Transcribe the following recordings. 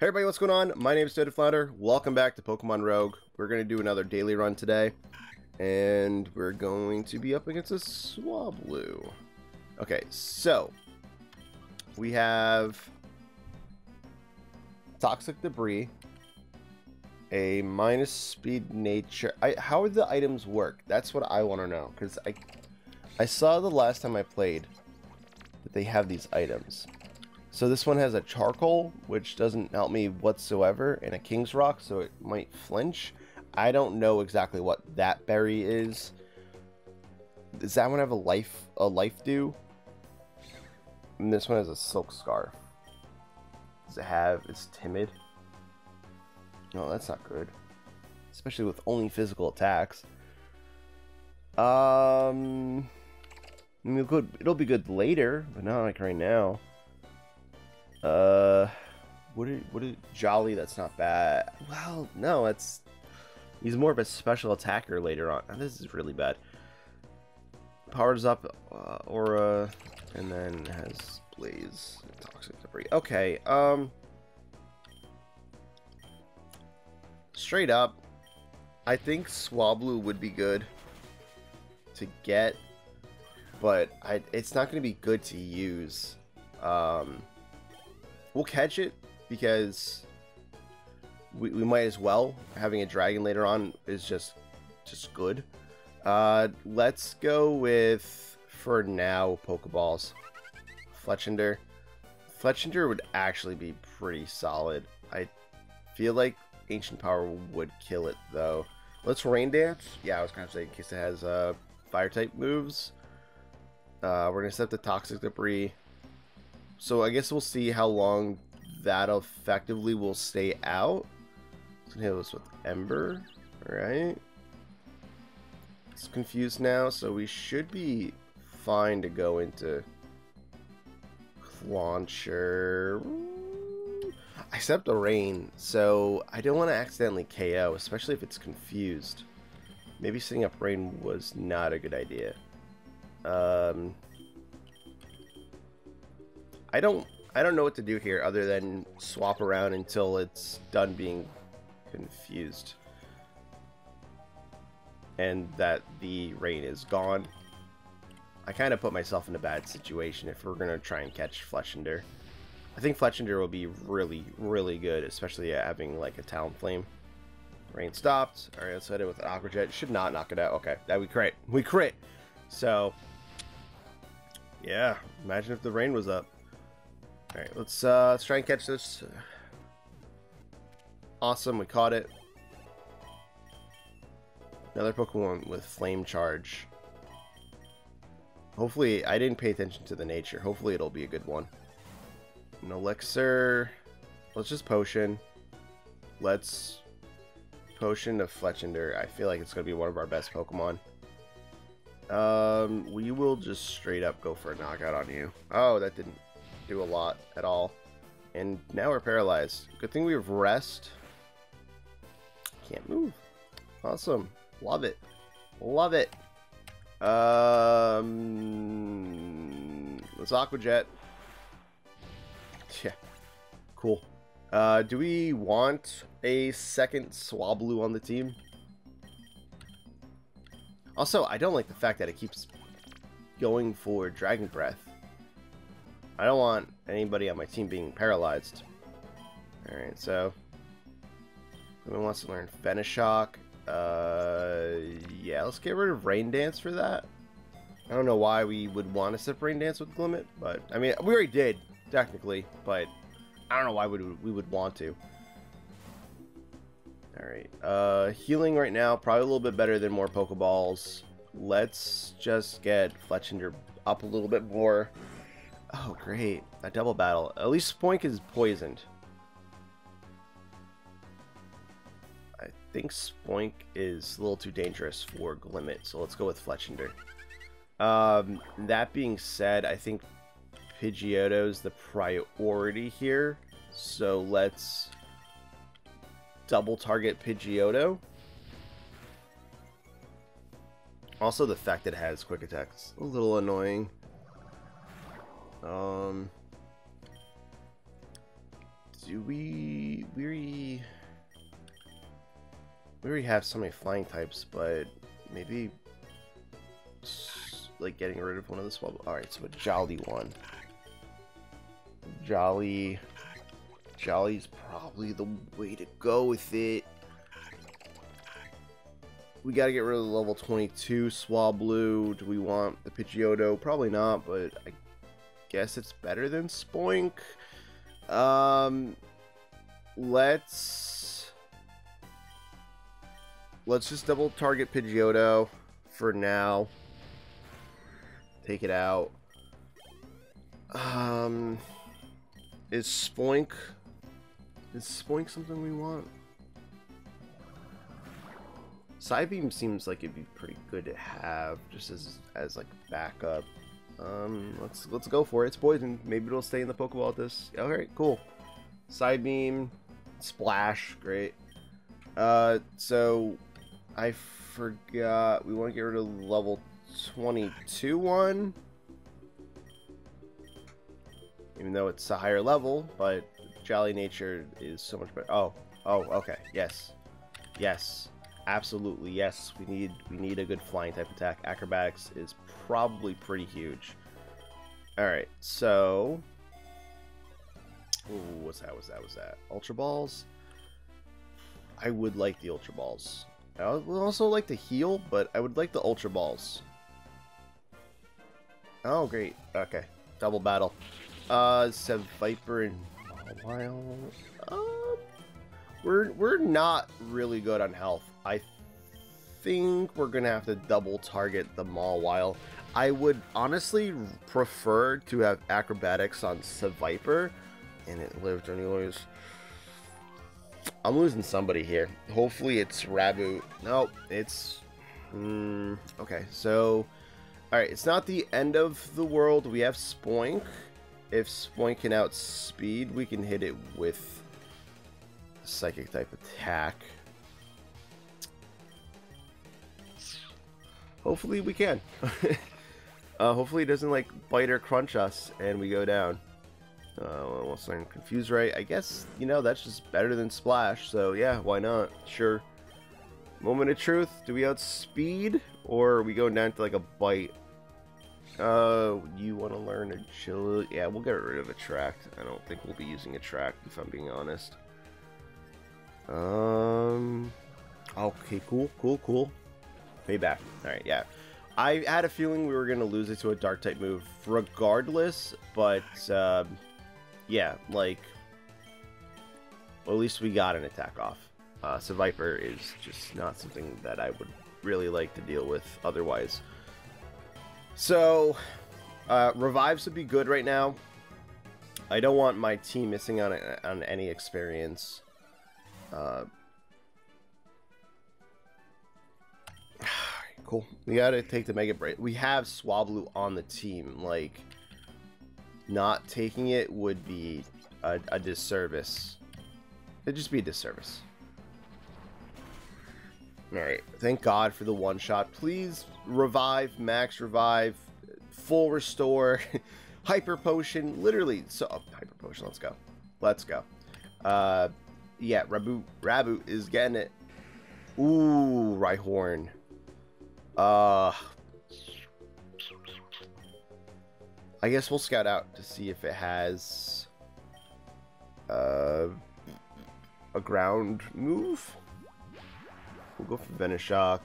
Hey everybody, what's going on? My name is Flounder. Welcome back to Pokemon Rogue. We're going to do another daily run today, and we're going to be up against a Swablu. Okay, so we have Toxic Debris, a minus speed nature. How would the items work? That's what I want to know, because I saw the last time I played that they have these items. So this one has a charcoal, which doesn't help me whatsoever, and a king's rock, so it might flinch. I don't know exactly what that berry is. Does that one have a life dew? And this one has a silk scarf. Does it have? It's timid. No, that's not good, especially with only physical attacks. I mean, it'll be good later, but not like right now. What is Jolly? That's not bad. Well, no, he's more of a special attacker later on. This is really bad. Powers up Aura, and then has Blaze, Toxic Debris. Okay, straight up, I think Swablu would be good to get, but it's not going to be good to use. We'll catch it because we might as well. Having a dragon later on is just good. Let's go with, for now, Pokeballs. Fletchinder. Fletchinder would actually be pretty solid. I feel like Ancient Power would kill it, though. Let's Rain Dance. Yeah, I was going to say in case it has Fire-type moves. We're going to set the Toxic Debris. So I guess we'll see how long that effectively will stay out. It's gonna hit us with Ember, all right? It's confused now, so we should be fine to go into Clauncher. Except the rain, so I don't want to accidentally KO, especially if it's confused. Maybe setting up rain was not a good idea. I don't know what to do here other than swap around until it's done being confused. And that the rain is gone. I kind of put myself in a bad situation if we're going to try and catch Fletchinder. I think Fletchinder will be really, really good, especially having like a Talonflame. Rain stopped. Alright, let's hit it with an Aqua Jet. Should not knock it out. Okay, that we crit. We crit! So, yeah, imagine if the rain was up. Alright, let's try and catch this. Awesome, we caught it. Another Pokemon with Flame Charge. Hopefully, I didn't pay attention to the nature. Hopefully it'll be a good one. An Elixir. Let's just Potion. Let's Potion to Fletchinder. I feel like it's going to be one of our best Pokemon. We will just straight up go for a knockout on you. Oh, that didn't do a lot at all, and now we're paralyzed. Good thing we have rest. Can't move. Awesome, love it, love it. Let's Aqua Jet. Yeah, cool. Do we want a second Swablu on the team? Also, I don't like the fact that it keeps going for Dragon Breath. I don't want anybody on my team being paralyzed. Alright, so someone wants to learn Venoshock. Yeah, let's get rid of Rain Dance for that. I don't know why we would want to set Rain Dance with Glimmet, but I mean, we already did, technically, but I don't know why we would want to. Alright, healing right now, probably a little bit better than more Pokeballs. Let's just get Fletchinder up a little bit more. Oh, great. A double battle. At least Spoink is poisoned. I think Spoink is a little too dangerous for Glimmet, so let's go with Fletchinder. That being said, I think Pidgeotto's the priority here, so let's double target Pidgeotto. Also, the fact that it has quick attacks, a little annoying. Do we we already have so many flying types, but maybe like getting rid of one of the Swablu. All right, so a Jolly one. Jolly's probably the way to go with it. We gotta get rid of the level 22 Swablu. Do we want the Pidgeotto? Probably not, but I guess it's better than Spoink. Let's just double target Pidgeotto for now. Take it out. Is Spoink... is Spoink something we want? Sidebeam seems like it'd be pretty good to have, just as like backup. Let's go for it. It's poison. Maybe it'll stay in the Pokeball at this. All right, cool. Sidebeam, Splash, great. So I forgot we want to get rid of level 22 one, even though it's a higher level, but Jolly nature is so much better. Oh, okay, yes. Absolutely, yes. We need a good flying type attack. Acrobatics is probably pretty huge. All right, so ooh, what's that? Ultra balls. I would like the ultra balls. I would also like to heal, but I would like the ultra balls. Oh, great. Okay, double battle. Seviper and Mawile. We're not really good on health. I think we're gonna have to double target the Mawile. I would honestly prefer to have acrobatics on Seviper, and it lived anyways. I'm losing somebody here. Hopefully it's Raboot. Nope, it's okay. So, all right, it's not the end of the world. We have Spoink. If Spoink can outspeed, we can hit it with Psychic type attack. Hopefully we can. Hopefully it doesn't like bite or crunch us and we go down. Once I'm confused, right? I guess, you know, that's just better than Splash, so yeah, why not? Sure. Moment of truth, do we outspeed or are we going down to like a bite? You want to learn agility? Yeah, we'll get rid of attract. I don't think we'll be using attract if I'm being honest. Okay, cool. Payback. All right, yeah. I had a feeling we were going to lose it to a dark type move regardless, but yeah, like, well, at least we got an attack off. Seviper is just not something that I would really like to deal with otherwise. So, revives would be good right now. I don't want my team missing on any experience. Cool. We gotta take the Mega Break. We have Swablu on the team. Like, not taking it would be a disservice. It'd just be a disservice. Alright. Thank God for the one shot. Please revive, max revive, full restore, hyper potion. Literally. So, oh, hyper potion. Let's go. Let's go. Yeah, Raboot is getting it. Ooh, Rhyhorn. I guess we'll scout out to see if it has a ground move. We'll go for Venishock.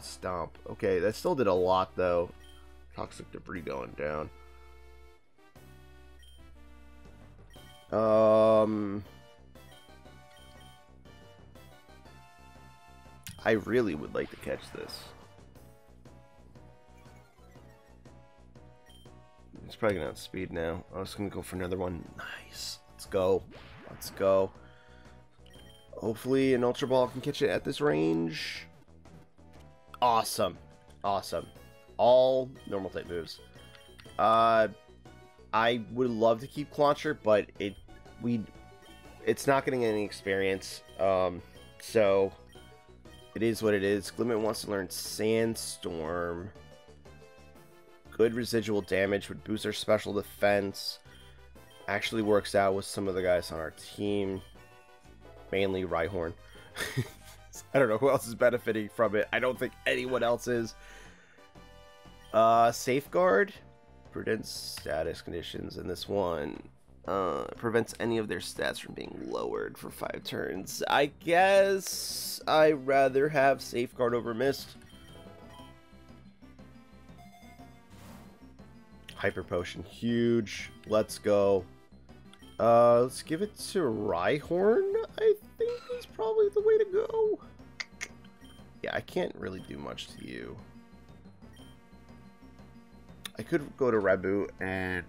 Stomp. Okay, that still did a lot though. Toxic Debris going down. I really would like to catch this. It's probably going to outspeed now. I was going to go for another one. Nice. Let's go. Hopefully an Ultra Ball can catch it at this range. Awesome. All normal type moves. I would love to keep Clauncher, but it's not getting any experience. So... it is what it is. Glimmet wants to learn Sandstorm. Good residual damage would boost our special defense. Actually works out with some of the guys on our team. mainly Rhyhorn. I don't know who else is benefiting from it. I don't think anyone else is. Safeguard prevents status conditions, and this one prevents any of their stats from being lowered for 5 turns. I guess I rather have Safeguard over Mist. Hyper Potion, huge. Let's go. Let's give it to Rhyhorn. I think is probably the way to go. Yeah, I can't really do much to you. I could go to Raboot and...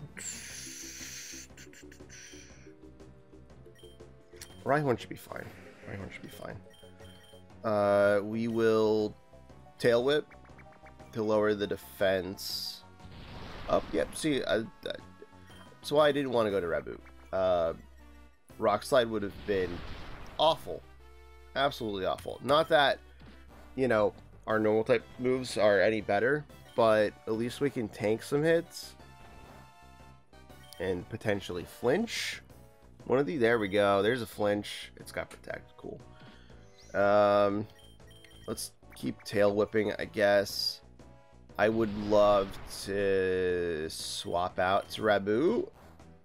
Rhyhorn should be fine. Rhyhorn should be fine. We will Tail Whip to lower the defense up. Yep, see, that's why I didn't want to go to Raboot. Rock Slide would have been awful. Absolutely awful. Not that, you know, our normal type moves are any better, but at least we can tank some hits and potentially flinch. One of these, there we go. There's a flinch. It's got protect. Cool. Let's keep tail whipping, I guess. I would love to swap out to Raboot,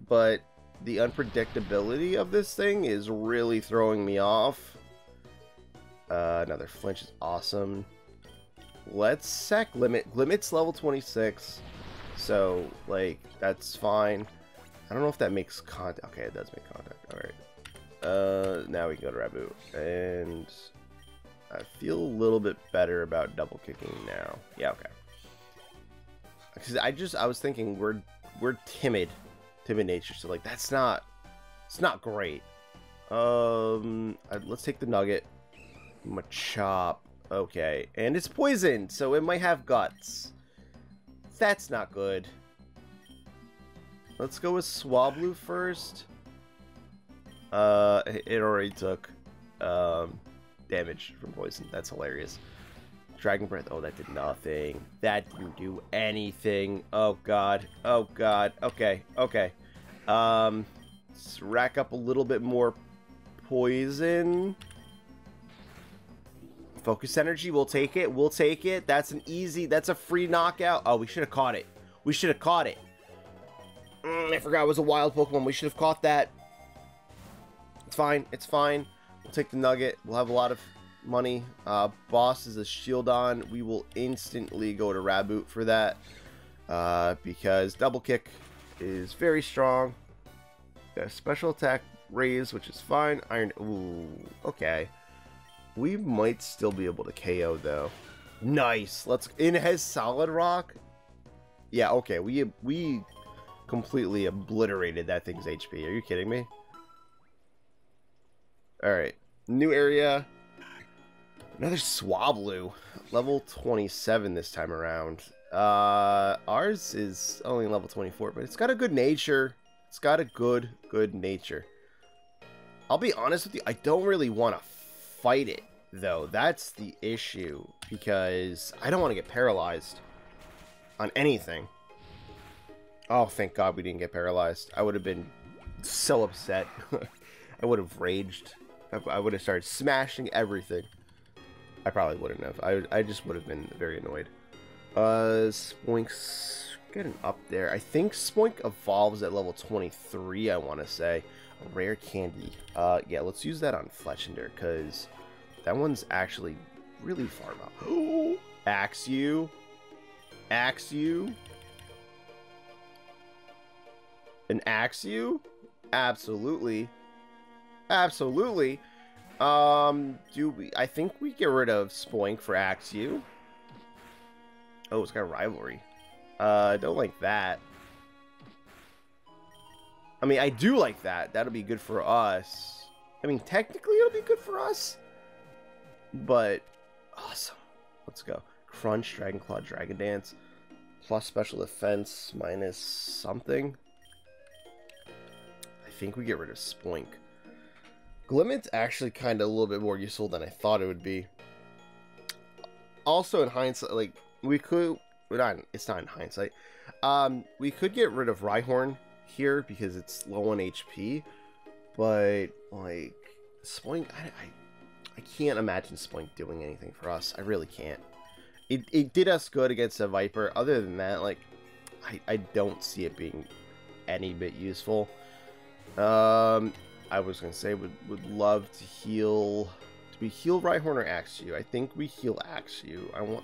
but the unpredictability of this thing is really throwing me off. Another flinch is awesome. Let's sack Glimmet. Glimmet's level 26, so, like, that's fine. I don't know if that makes contact. Okay, it does make contact. Alright. Now we can go to Raboot. And I feel a little bit better about double kicking now. Yeah, okay. Because I was thinking we're timid. Timid nature, so like that's not, it's not great. Let's take the nugget. Machop, okay, and it's poisoned, so it might have guts. That's not good. Let's go with Swablu first. It already took damage from poison. That's hilarious. Dragon Breath. Oh, that did nothing. That didn't do anything. Oh, God. Oh, God. Okay. Okay. Let's rack up a little bit more poison. Focus energy. We'll take it. We'll take it. That's an easy... That's a free knockout. Oh, we should have caught it. We should have caught it. I forgot it was a wild Pokemon. We should have caught that. It's fine. It's fine. We'll take the nugget. We'll have a lot of... money. Boss is a shield on. We will instantly go to Raboot for that because double kick is very strong. Got a special attack raise, which is fine. Iron. Ooh, okay. We might still be able to KO though. Nice. Let's in his solid rock. Yeah. Okay. We completely obliterated that thing's HP. Are you kidding me? All right. New area. Another Swablu, level 27 this time around. Ours is only level 24, but it's got a good nature. It's got a good nature. I'll be honest with you, I don't really want to fight it, though. That's the issue, because I don't want to get paralyzed on anything. Oh, thank God we didn't get paralyzed. I would have been so upset. I would have raged. I would have started smashing everything. I probably wouldn't have. I just would have been very annoyed. Spoink's getting up there. I think Spoink evolves at level 23, I want to say. A rare candy. Yeah, let's use that on Fletchinder, because that one's actually really far up. Axew. Axew. An Axew? Absolutely. Absolutely. I think we get rid of Spoink for Axew. Oh, it's got a rivalry. I don't like that. I mean, I do like that. That'll be good for us. I mean, technically it'll be good for us. But, awesome. Let's go. Crunch, Dragon Claw, Dragon Dance. Plus special defense, minus something. I think we get rid of Spoink. Glimmet's actually kind of a little bit more useful than I thought it would be. Also, in hindsight, like, we could... it's not in hindsight. We could get rid of Rhyhorn here because it's low on HP. But, like, Spoink, I can't imagine Spoink doing anything for us. I really can't. It did us good against a Viper. Other than that, like, I don't see it being any bit useful. I was gonna say would love to heal. Do we heal Rhyhorn or Axew? I think we heal Axew.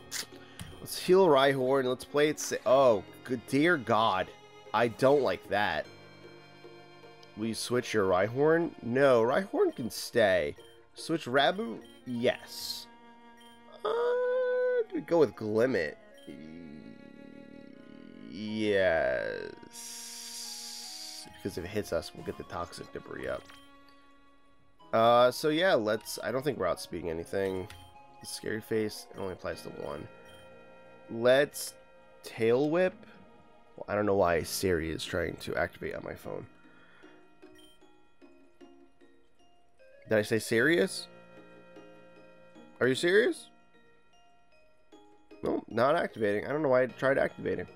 Let's heal Rhyhorn. Let's play it. Oh, good dear God, I don't like that. Will you switch your Rhyhorn? No, Rhyhorn can stay. Switch Raboot? Yes. Do we go with Glimmet? Yes. Because if it hits us, we'll get the Toxic Debris up. So yeah, let's... I don't think we're outspeeding anything. The Scary Face, it only applies to one. Let's Tail Whip. Well, I don't know why Siri is trying to activate on my phone. Did I say serious? Are you serious? No, not activating. I don't know why I tried activating.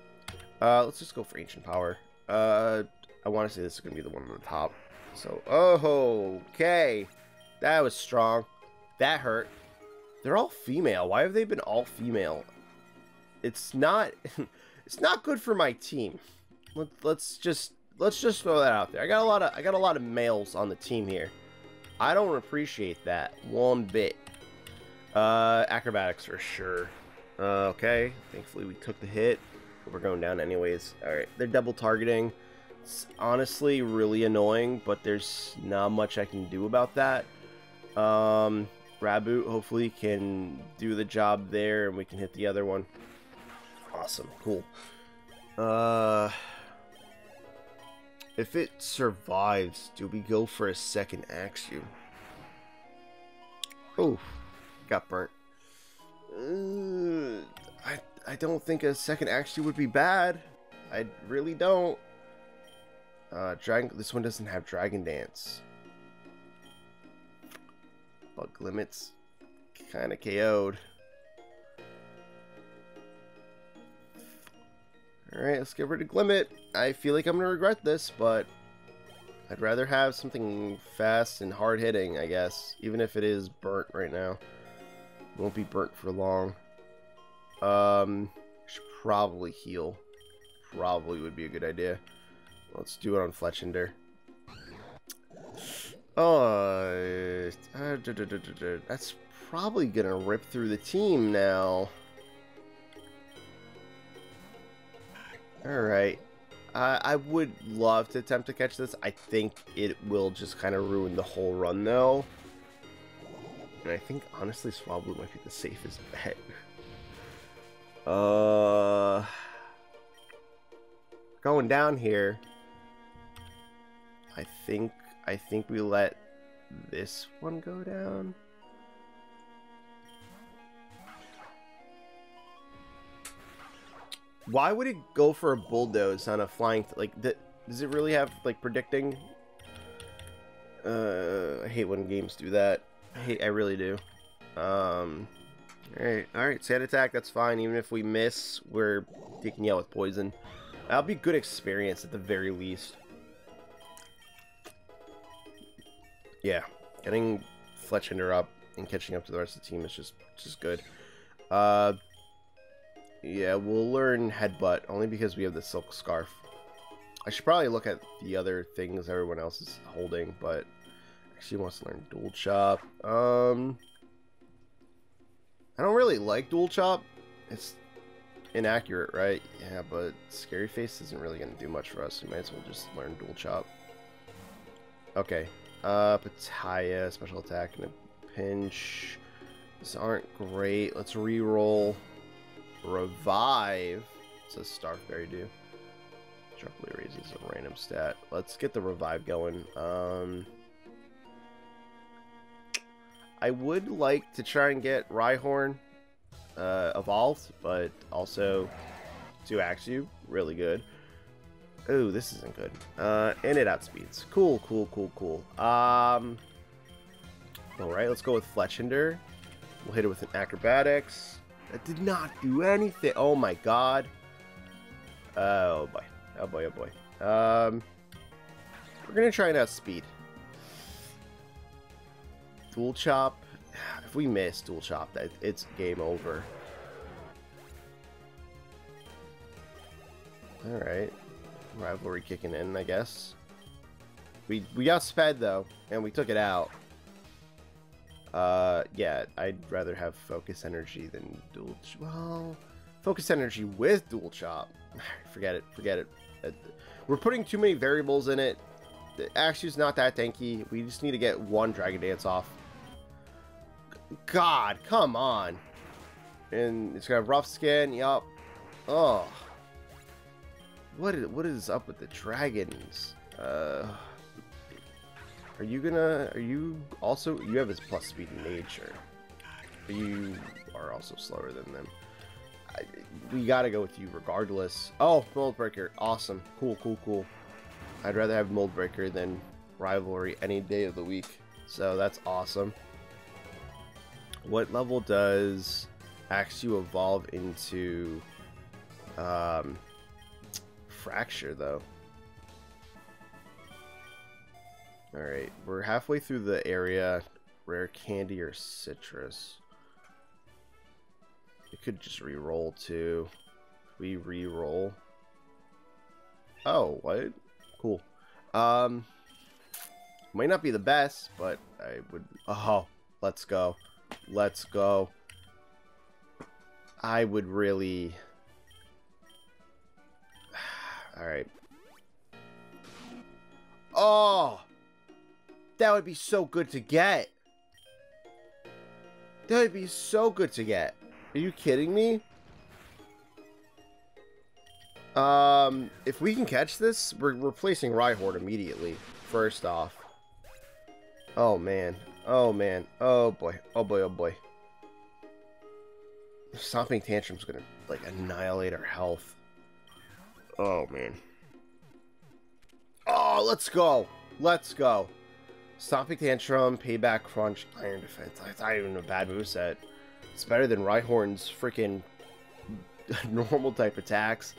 Let's just go for Ancient Power. I want to say this is going to be the one on the top. So, oh, okay. That was strong. That hurt. They're all female. Why have they been all female? It's not it's not good for my team. Let's just throw that out there. I got a lot of males on the team here. I don't appreciate that one bit. Acrobatics for sure. Okay, thankfully we took the hit. We're going down anyways. Alright, they're double targeting. It's honestly really annoying, but there's not much I can do about that. Raboot hopefully can do the job there, and we can hit the other one. Awesome, cool. If it survives, do we go for a second Axew? Oh, got burnt. I don't think a second Axew would be bad. I really don't. This one doesn't have Dragon Dance. But Glimmet's kind of KO'd. Alright, let's get rid of Glimmet. I feel like I'm going to regret this, but I'd rather have something fast and hard-hitting, I guess. Even if it is burnt right now. It won't be burnt for long. Should probably heal. Probably would be a good idea. Let's do it on Fletchinder. That's probably going to rip through the team now. Alright, I would love to attempt to catch this. I think it will just kind of ruin the whole run, though. And I think, honestly, Swablu might be the safest bet. Going down here, I think we let this one go down. Why would it go for a Bulldoze on a flying... does it really have, predicting? I hate when games do that. I really do. Alright, Sand Attack, that's fine. Even if we miss, we're taking you out with poison. That'll be good experience at the very least. Yeah, getting Fletchinder up and catching up to the rest of the team is just good. Yeah, we'll learn Headbutt, only because we have the Silk Scarf. I should probably look at the other things everyone else is holding, but... Actually wants to learn Dual Chop. I don't really like Dual Chop. It's inaccurate, right? Yeah, but Scary Face isn't really going to do much for us. We might as well just learn Dual Chop. Okay. Pitaya, Special Attack and a Pinch. These aren't great. Let's re-roll... Revive. What's a Starfberry do? Sharply raises a random stat. Let's get the revive going. I would like to try and get Rhyhorn evolved, but also to Axew, really good. Oh, this isn't good. And it outspeeds. Cool. All right, let's go with Fletchinder. We'll hit it with an Acrobatics. That did not do anything. Oh my god. Oh boy. We're gonna try and outspeed. Dual Chop. If we miss Dual Chop, it's game over. Alright. Rivalry kicking in, I guess. We got sped, though, and we took it out. Yeah, I'd rather have Focus Energy than Dual Chop. Well, Focus Energy with Dual Chop. Forget it, forget it. We're putting too many variables in it. Axew's not that tanky. We just need to get one Dragon Dance off. God, come on. And it's got Rough Skin, yup. Oh. What is up with the dragons? You have his plus speed in nature. But you are also slower than them. We gotta go with you regardless. Oh, Mold Breaker. Awesome. Cool, cool, cool. I'd rather have Mold Breaker than Rivalry any day of the week. So that's awesome. What level does Axew evolve into Fraxure, though? Alright, we're halfway through the area. Rare Candy or Citrus. We could just re-roll, too. We re-roll. Oh, what? Cool. Might not be the best, but I would... Oh, let's go. Let's go. I would really... Alright. Oh! That would be so good to get. That would be so good to get. Are you kidding me? If we can catch this, we're replacing Rhyhorn immediately. First off. Oh man. Oh man. Oh boy. Oh boy. Oh boy. The Stomping Tantrum's gonna like annihilate our health. Oh man. Oh, let's go. Let's go. Stomping Tantrum, Payback, Crunch, Iron Defense. That's not even a bad moveset. It's better than Rhyhorn's freaking normal type attacks.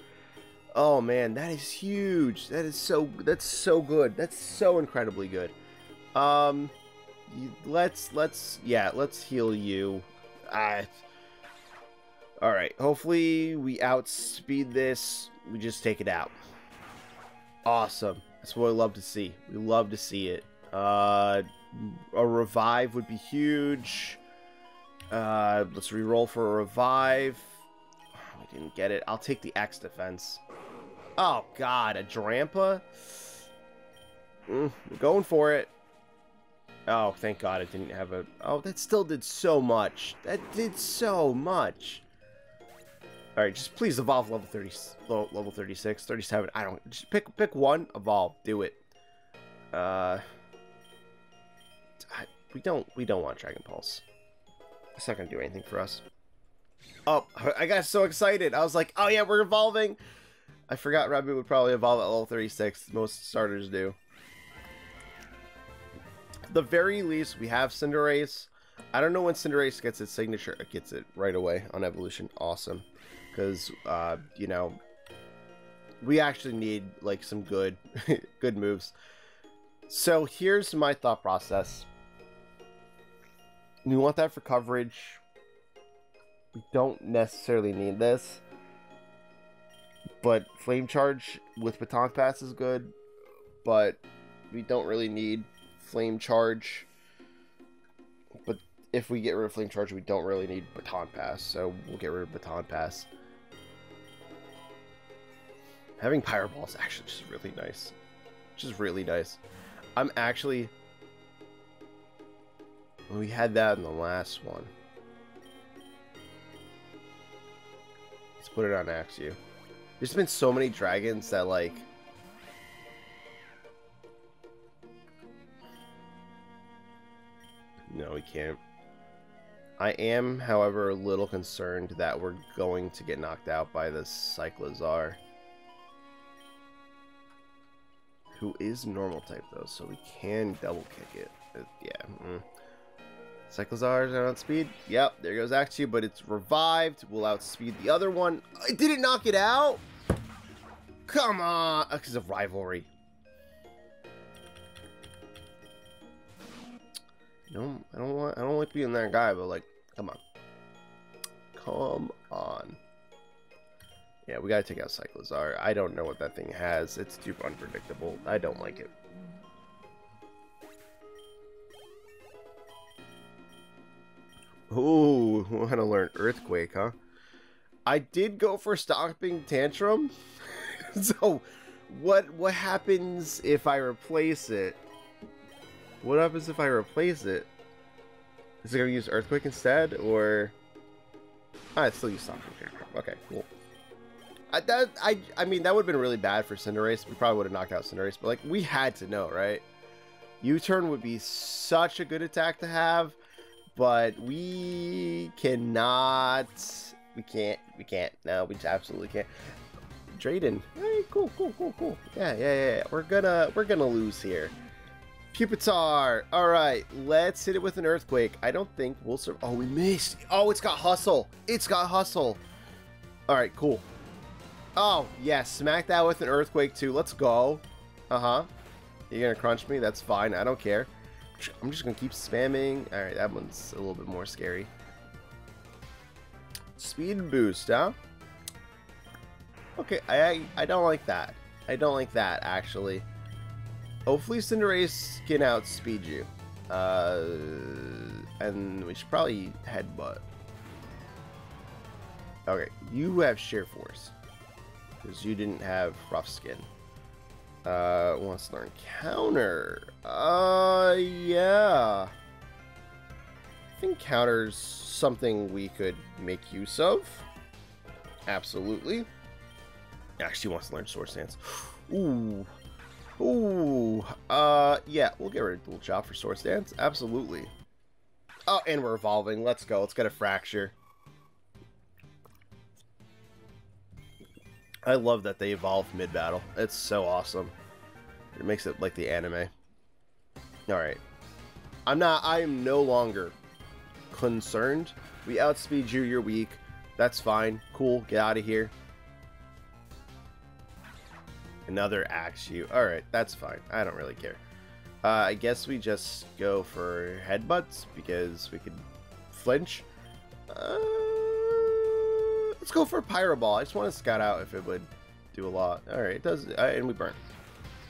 Oh man, that is huge. That's so good. That's so incredibly good. Let's heal you. All right. Hopefully we outspeed this. We just take it out. Awesome. That's what we love to see. We love to see it. A revive would be huge. Let's re-roll for a revive. Oh, we didn't get it. I'll take the X defense. Oh god, a Drampa? We're going for it. Oh, thank god it didn't have a... Oh, that still did so much. That did so much. Alright, just please evolve level 30, level 36, 37. I don't... Just pick one, evolve, do it. We don't want Dragon Pulse. It's not gonna do anything for us. Oh, I got so excited. I was like, oh yeah, we're evolving. I forgot Raboot would probably evolve at level 36. Most starters do. At the very least, we have Cinderace. I don't know when Cinderace gets its signature. It gets it right away on evolution. Awesome. Because, you know, we actually need, like, some good, good moves. So here's my thought process. We want that for coverage. We don't necessarily need this. But Flame Charge with Baton Pass is good. But we don't really need Flame Charge. But if we get rid of Flame Charge, we don't really need Baton Pass. So we'll get rid of Baton Pass. Having Pyro Ball is actually just really nice. Just really nice. I'm actually... We had that in the last one. Let's put it on Axew. There's been so many dragons that, like... No, we can't. I am, however, a little concerned that we're going to get knocked out by the Cyclozar. Who is normal type, though, so we can double kick it. Yeah. Mm. Cyclozar's outspeed. Yep, there goes Axew, but it's revived. We'll outspeed the other one. Did it knock it out? Come on! Because of Rivalry. I don't like being that guy, but like, come on. Come on. Yeah, we gotta take out Cyclozar. I don't know what that thing has. It's too unpredictable. I don't like it. Ooh, we wanna learn Earthquake, huh? I did go for Stomping Tantrum. So, what happens if I replace it? What happens if I replace it? Is it gonna use Earthquake instead, or? I still use Stomping Tantrum. Okay, cool. I mean, that would have been really bad for Cinderace. We probably would have knocked out Cinderace, but like, we had to know, right? U-turn would be such a good attack to have, but we cannot. We can't. No, we just absolutely can't. Drayden. Hey, cool. Yeah. We're gonna lose here. Pupitar. All right, let's hit it with an Earthquake. I don't think we'll survive. Oh, we missed. Oh, it's got Hustle. All right, cool. Oh, yeah, smack that with an Earthquake, too. Let's go. Uh-huh. You're going to crunch me? That's fine. I don't care. I'm just going to keep spamming. All right, that one's a little bit more scary. Speed boost, huh? Okay, I don't like that. I don't like that, actually. Hopefully, Cinderace can outspeed you. And we should probably headbutt. Okay, you have Sheer Force. Because you didn't have Rough Skin. Wants to learn Counter. Yeah. I think Counter's something we could make use of. Absolutely. Actually wants to learn Sword Stance. Ooh. Yeah, we'll get rid of Dual Chop for Sword Stance. Absolutely. Oh, and we're evolving. Let's go. Let's get a Fraxure. I love that they evolve mid-battle. It's so awesome. It makes it like the anime. Alright. I am no longer concerned. We outspeed you, you're weak. That's fine. Cool. Get out of here. Another Axew. Alright, that's fine. I don't really care. I guess we just go for headbutts because we could flinch. Let's go for a Pyro Ball. I just want to scout out if it would do a lot. All right, it does, and we burn.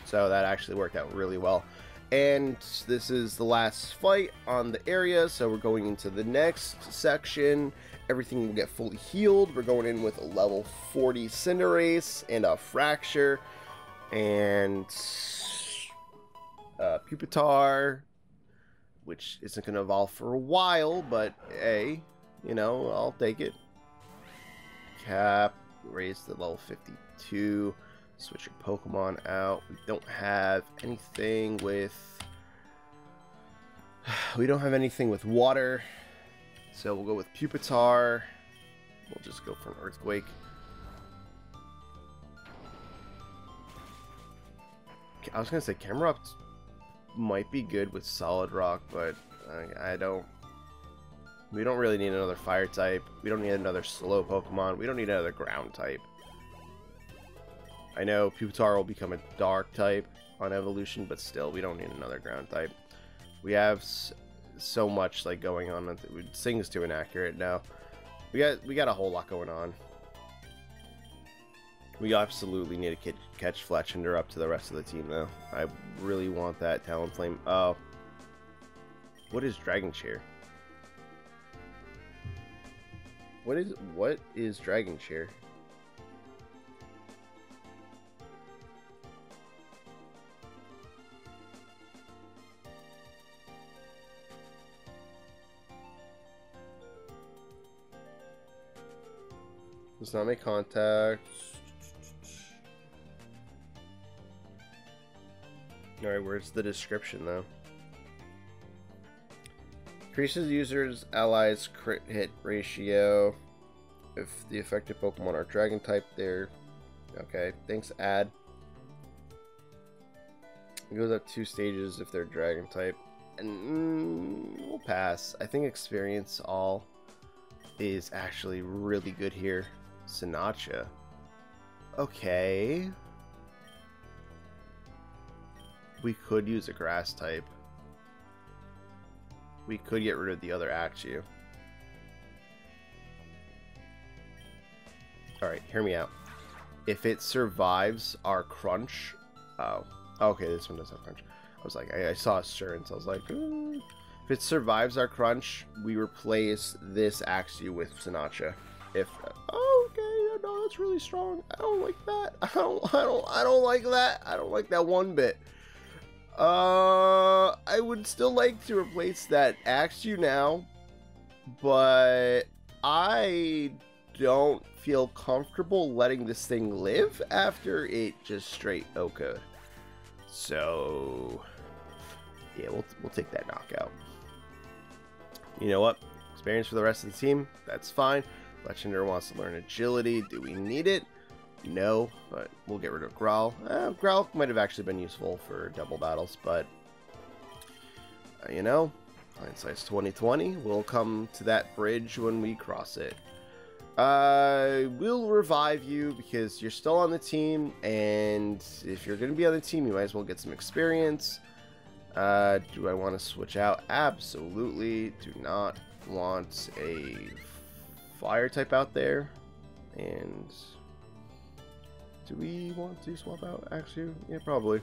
So that actually worked out really well. And this is the last fight on the area, so we're going into the next section. Everything will get fully healed. We're going in with a level 40 Cinderace and a Fraxure and Pupitar, which isn't going to evolve for a while, but hey, you know, I'll take it. Cap, raise the level 52, switch your Pokemon out. We don't have anything with water, so we'll go with Pupitar. We'll just go for an Earthquake. I was gonna say Camerupt might be good with Solid Rock, but we don't really need another Fire type. We don't need another Slow Pokemon. We don't need another Ground type. I know Pupitar will become a Dark type on evolution, but still, we don't need another Ground type. We have so much like going on. Sing's too inaccurate now. We got a whole lot going on. We absolutely need to catch Fletchinder up to the rest of the team, though. I really want that Talonflame. Oh, what is Dragon Cheer? What is Dragon Cheer? Does not make contact. Alright, where's the description though? Increases user's allies' crit hit ratio if the affected Pokemon are Dragon type. There, okay. Thanks, Ad. It goes up 2 stages if they're Dragon type, and we'll pass. I think Experience All is actually really good here. Sinatra, okay. We could use a Grass type. We could get rid of the other Axew. Alright, hear me out. If it survives our Crunch... Oh. Okay, this one does have Crunch. I was like, I saw Assurance. I was like, ooh. If it survives our Crunch, we replace this Axew with Sinatra. If... Oh, okay, no, that's really strong. I don't like that. I don't like that. I don't like that one bit. I would still like to replace that Axew now, but I don't feel comfortable letting this thing live after it just straight Oka. So yeah, we'll take that knockout. You know what? Experience for the rest of the team, that's fine. Fletchinder wants to learn agility. Do we need it? No, but we'll get rid of Growl. Growl might have actually been useful for double battles, but you know, hindsight's 20/20. We'll come to that bridge when we cross it. We'll revive you because you're still on the team, and if you're going to be on the team, you might as well get some experience. Do I want to switch out? Absolutely. Do not want a fire type out there. And do we want to swap out Axew? Yeah, probably.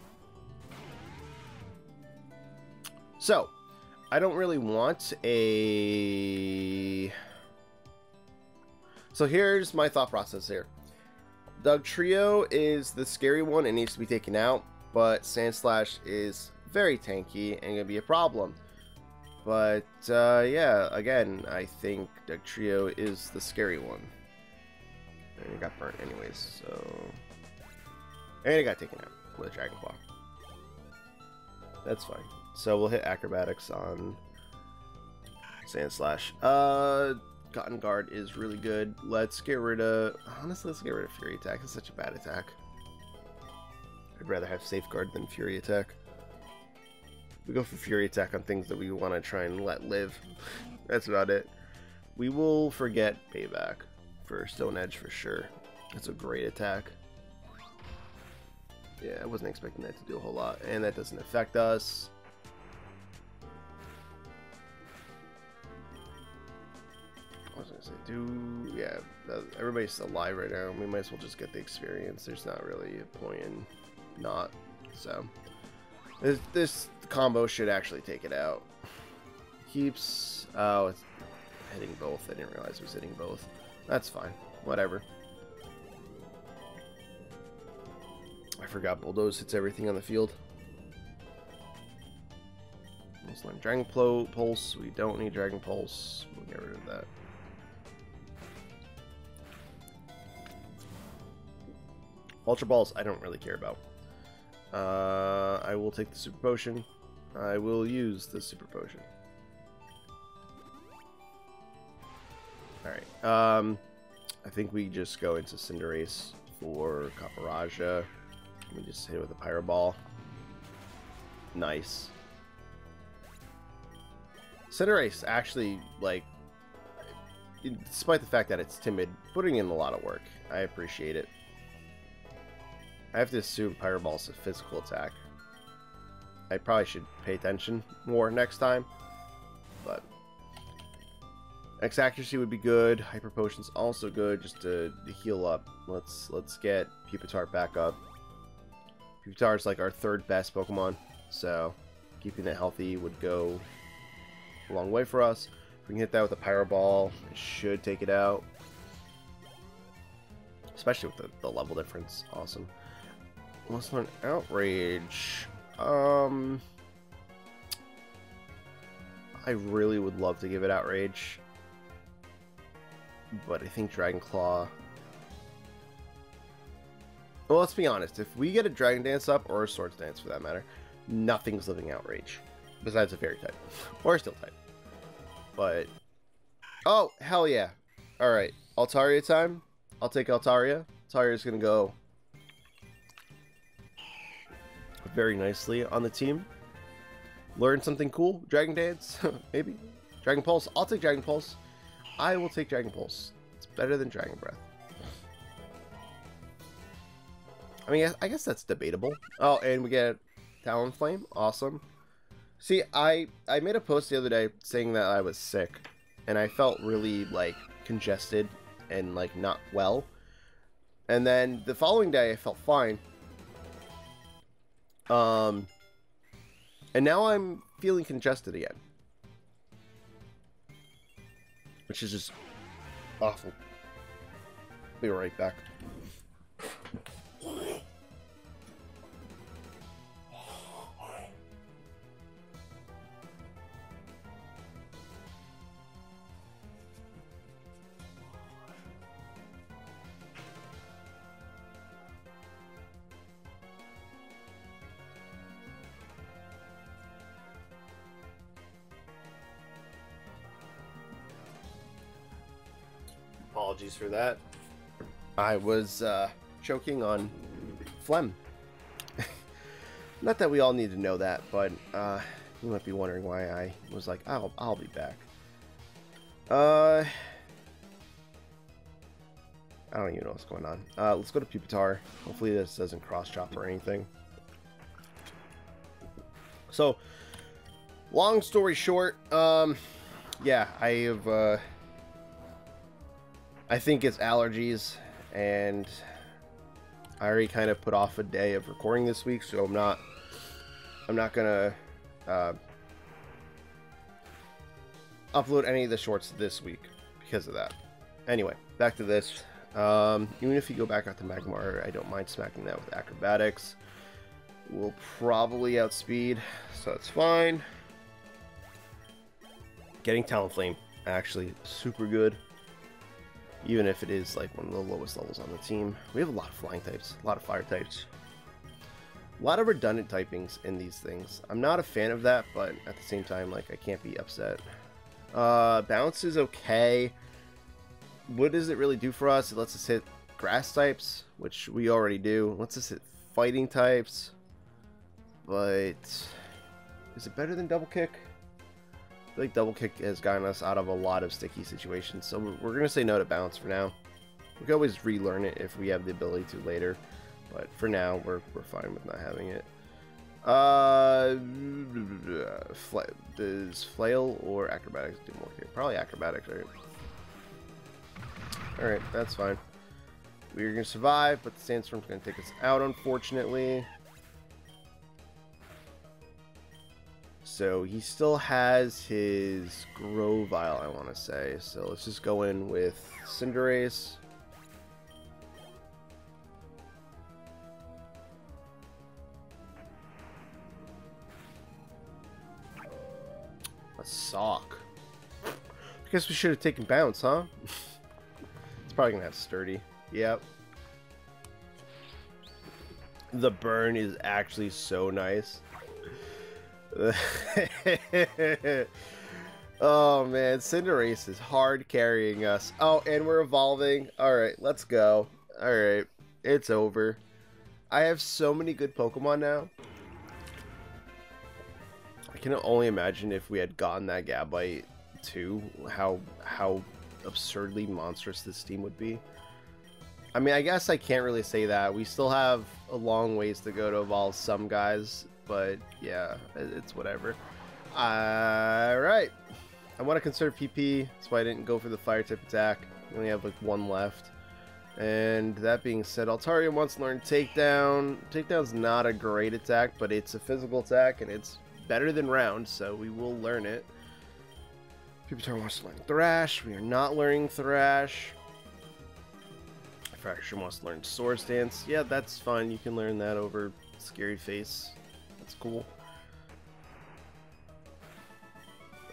So, I don't really want a... So here's my thought process here. Dugtrio is the scary one and needs to be taken out, but Sandslash is very tanky and gonna be a problem. But yeah, again, I think Dugtrio is the scary one. And it got burnt anyways, so... And it got taken out with a Dragon Claw. That's fine. So we'll hit Acrobatics on Sandslash. Cotton Guard is really good. Let's get rid of... Honestly, let's get rid of Fury Attack. It's such a bad attack. I'd rather have Safeguard than Fury Attack. We go for Fury Attack on things that we want to try and let live. That's about it. We will forget Payback for Stone Edge for sure. That's a great attack. Yeah, I wasn't expecting that to do a whole lot. And that doesn't affect us. Yeah, everybody's alive right now. We might as well just get the experience. There's not really a point in not. So this combo should actually take it out. Keeps. Oh, it's hitting both. I didn't realize it was hitting both. That's fine. Whatever. I forgot Bulldoze hits everything on the field. Let's learn Dragon Pulse. We don't need Dragon Pulse. We'll get rid of that. Ultra Balls, I don't really care about. I will take the Super Potion. I will use the Super Potion. Alright. I think we just go into Cinderace for Caparaja. Let me just hit it with a Pyro Ball. Nice. Cinderace actually, like, despite the fact that it's timid, putting in a lot of work. I appreciate it. I have to assume Pyro Ball is a physical attack. I probably should pay attention more next time, but X accuracy would be good. Hyper Potion's also good, just to heal up. Let's get Pupitar back up. Pupitar is like our third best Pokemon, so keeping it healthy would go a long way for us. If we can hit that with a Pyro Ball, it should take it out. Especially with the level difference, awesome. Let's learn Outrage. I really would love to give it Outrage, but I think Dragon Claw... Well, let's be honest. If we get a Dragon Dance up, or a Swords Dance for that matter, nothing's living Outrage. Besides a Fairy type. Or a Steel type. But... Oh, hell yeah. Alright, Altaria time. I'll take Altaria. Altaria's going to go very nicely on the team. Learn something cool. Dragon Dance, maybe. Dragon Pulse. I'll take Dragon Pulse. I will take Dragon Pulse. It's better than Dragon Breath. I mean, I guess that's debatable. Oh, and we get Talonflame. Awesome. See, I made a post the other day saying that I was sick, and I felt really, like, congested and, like, not well. And then the following day, I felt fine. And now I'm feeling congested again. Which is just awful. Be right back. Apologies for that. I was choking on phlegm. Not that we all need to know that, but you might be wondering why I was like, I'll be back. I don't even know what's going on. Let's go to Pupitar. Hopefully this doesn't cross-chop or anything. So, long story short, yeah, I have... I think it's allergies, and I already kind of put off a day of recording this week, so I'm not gonna upload any of the shorts this week because of that. Anyway, back to this. Even if you go back out to Magmar, I don't mind smacking that with acrobatics. We'll probably outspeed, so that's fine. Getting Talonflame actually super good. Even if it is like one of the lowest levels on the team. We have a lot of flying types, a lot of fire types. A lot of redundant typings in these things. I'm not a fan of that, but at the same time, like, I can't be upset. Bounce is okay. What does it really do for us? It lets us hit grass types, which we already do. It lets us hit fighting types. But is it better than double kick? I feel like double kick has gotten us out of a lot of sticky situations, so we're going to say no to bounce for now. We can always relearn it if we have the ability to later, but for now, we're fine with not having it. Does flail or acrobatics do more here? Probably acrobatics, right? Alright, that's fine. We're going to survive, but the sandstorm's going to take us out, unfortunately. So he still has his Grow Vial, I want to say. So let's just go in with Cinderace. A sock. I guess we should have taken bounce, huh? It's probably gonna have sturdy. Yep. The burn is actually so nice. Oh man, Cinderace is hard carrying us. Oh, and we're evolving. Alright, let's go. Alright, it's over. I have so many good Pokemon now. I can only imagine if we had gotten that Gabite too, how absurdly monstrous this team would be. I mean, I guess I can't really say that. We still have a long ways to go to evolve some guys. But yeah, it's whatever. Alright. I want to conserve PP. That's why I didn't go for the fire type attack. I only have like one left. And that being said, Altaria wants to learn Takedown. Takedown's not a great attack, but it's a physical attack and it's better than Round, so we will learn it. Pupitar wants to learn Thrash. We are not learning Thrash. Fraxure wants to learn Swords Dance. Yeah, that's fine. You can learn that over Scary Face. That's cool.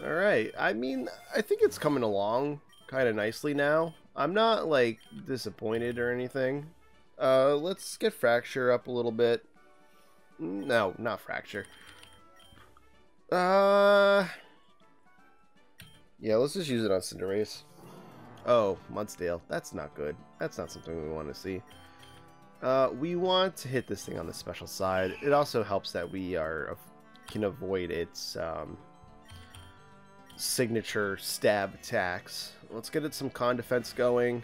Alright, I mean, I think it's coming along kind of nicely now. I'm not, like, disappointed or anything. Let's get Fraxure up a little bit. No, not Fraxure. Yeah, let's just use it on Cinderace. Oh, Mudsdale. That's not good. That's not something we want to see. We want to hit this thing on the special side. It also helps that we can avoid its signature stab attacks. Let's get it some con defense going,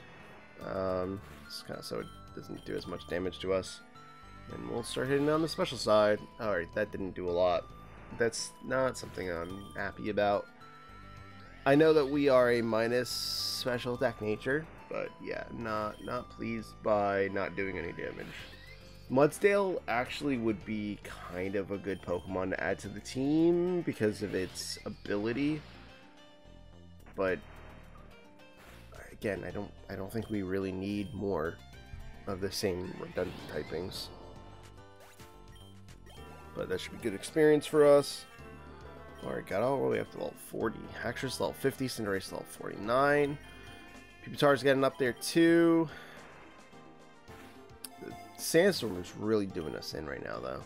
just kinda so it doesn't do as much damage to us. And we'll start hitting it on the special side. Alright, that didn't do a lot. That's not something I'm happy about. I know that we are a minus special attack nature, but yeah, not pleased by not doing any damage. Mudsdale actually would be kind of a good Pokemon to add to the team because of its ability, but again, I don't think we really need more of the same redundant typings. But that should be good experience for us. Alright, got all the way up to level 40. Haxorus level 50, Cinderace level 49. Pupitar's getting up there too. The Sandstorm is really doing us in right now though.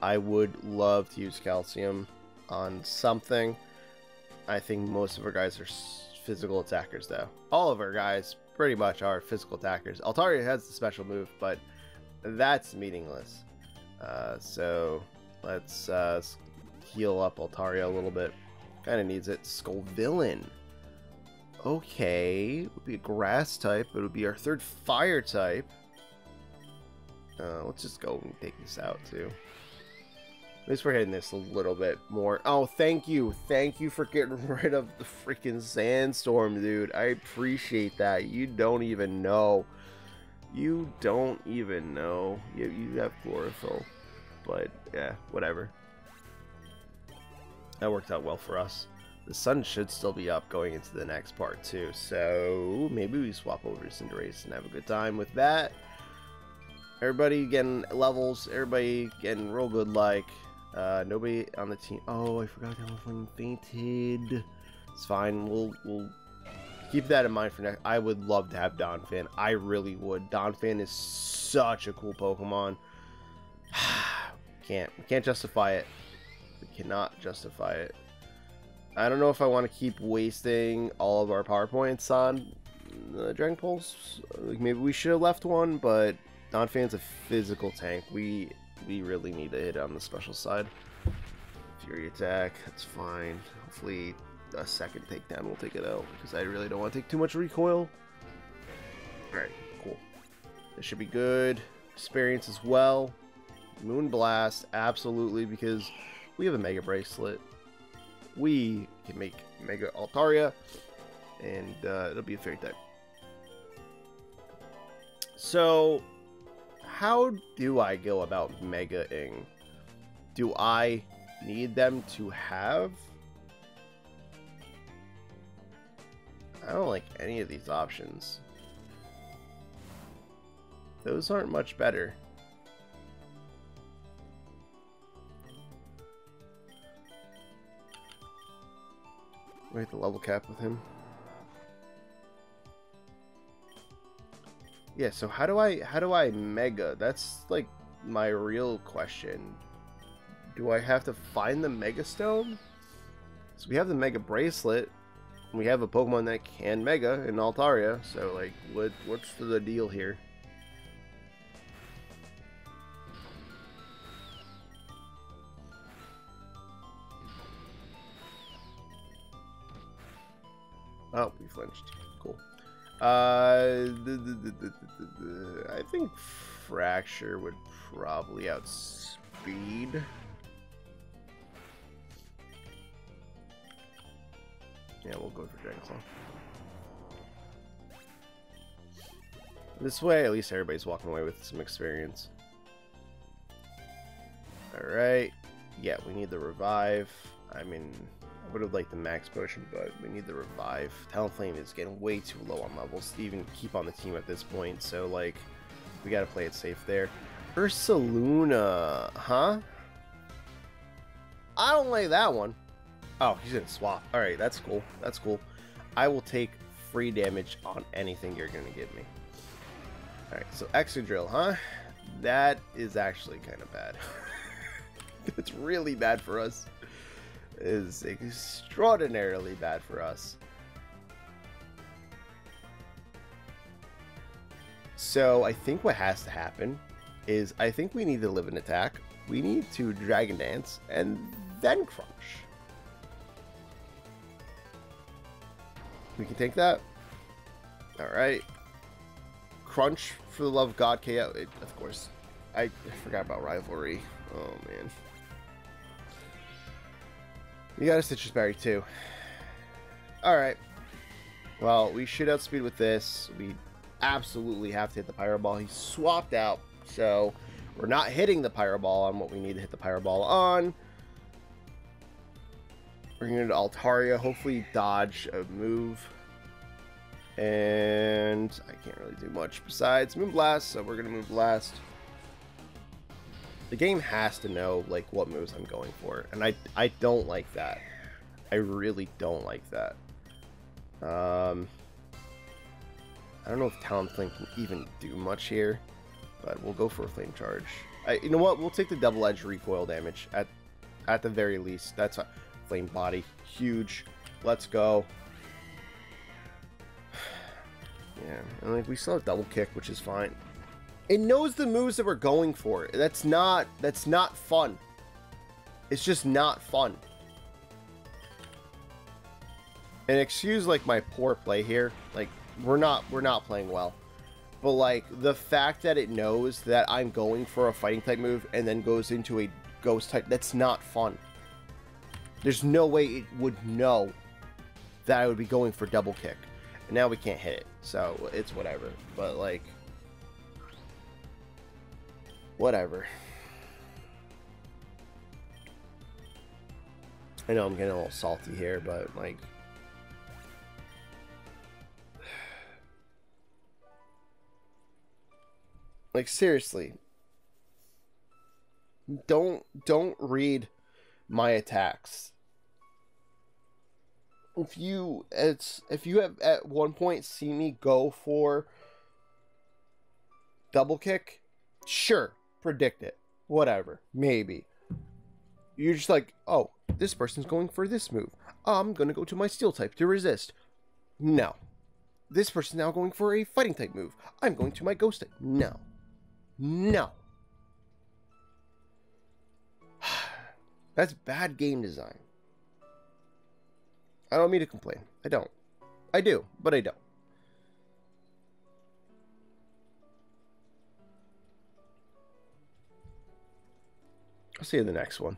I would love to use Calcium on something. I think most of our guys are physical attackers though. All of our guys pretty much are physical attackers. Altaria has the special move, but that's meaningless. So let's heal up Altaria a little bit. Kind of needs it. Scovillain. Okay. It would be a grass type, but it would be our third fire type. Let's just go and take this out too. At least we're hitting this a little bit more. Oh, thank you. Thank you for getting rid of the freaking Sandstorm, dude. I appreciate that. You don't even know. You don't even know. You have Chlorophyll. But, yeah, whatever. That worked out well for us. The sun should still be up going into the next part, too. So, maybe we swap over to Cinderace and have a good time with that. Everybody getting levels. Everybody getting real good, like. Nobody on the team. Oh, I forgot Talonflame fainted. It's fine. We'll keep that in mind for next. I would love to have Donphan. I really would. Donphan is such a cool Pokemon. We can't justify it. We cannot justify it. I don't know if I want to keep wasting all of our PowerPoints on the Dragon Pulse. Like maybe we should have left one, but Donphan's a physical tank. We really need to hit on the special side. Fury Attack. That's fine. Hopefully a second takedown will take it out, because I really don't want to take too much recoil. Alright, cool. This should be good. Experience as well. Moon Blast, absolutely, because we have a Mega Bracelet. We can make Mega Altaria, and it'll be a fairy type. So, how do I go about Mega-ing? Do I need them to have? I don't like any of these options. Those aren't much better. Wait, the level cap with him. Yeah, so how do I mega? That's like my real question. Do I have to find the Mega Stone? So we have the Mega Bracelet. We have a Pokemon that can Mega in Altaria, so like, what's the deal here? Oh, we flinched. Cool. I think Fraxure would probably outspeed. Yeah, we'll go for Dragon Claw. This way, at least everybody's walking away with some experience. Alright. Yeah, we need the revive. I mean, I would have liked the max potion, but we need the revive. Talonflame is getting way too low on levels to even keep on the team at this point, so, like, we gotta play it safe there. Ursaluna, huh? I don't like that one. Oh, he's gonna swap. Alright, that's cool. That's cool. I will take free damage on anything you're gonna give me. Alright, so Exodrill, huh? That is actually kind of bad. It's really bad for us. It is extraordinarily bad for us. So, I think what has to happen is I think we need to live an attack. We need to Dragon Dance and then Crunch. We can take that. Alright. Crunch, for the love of God, KO. It, of course. I forgot about Rivalry. Oh, man. You got a Citrus Berry too. Alright. Well, we should outspeed with this. We absolutely have to hit the Pyro Ball. He swapped out, so we're not hitting the Pyro Ball on what we need to hit the Pyro Ball on. We're going to Altaria, hopefully dodge a move. And I can't really do much besides Moonblast, so we're going to Moonblast. The game has to know like what moves I'm going for, and I don't like that. I really don't like that. I don't know if Talonflame can even do much here, but we'll go for a Flame Charge. You know what? We'll take the Double Edge recoil damage at the very least. That's a Flame Body, huge. Let's go. Yeah, and like we still have Double Kick, which is fine. It knows the moves that we're going for. That's not fun. It's just not fun. And excuse like my poor play here. Like we're not playing well. But like the fact that it knows that I'm going for a fighting type move and then goes into a ghost type, that's not fun. There's no way it would know that I would be going for Double Kick. And now we can't hit it. So it's whatever. But like whatever. I know I'm getting a little salty here, but like seriously, don't read my attacks. If you have at one point seen me go for Double Kick, sure, predict it, whatever, maybe. You're just like, oh, this person's going for this move. I'm gonna go to my Steel type to resist. No, this person's now going for a Fighting type move. I'm going to my Ghost type. No. No. That's bad game design. I don't mean to complain. I don't. I do, but I don't. I'll see you in the next one.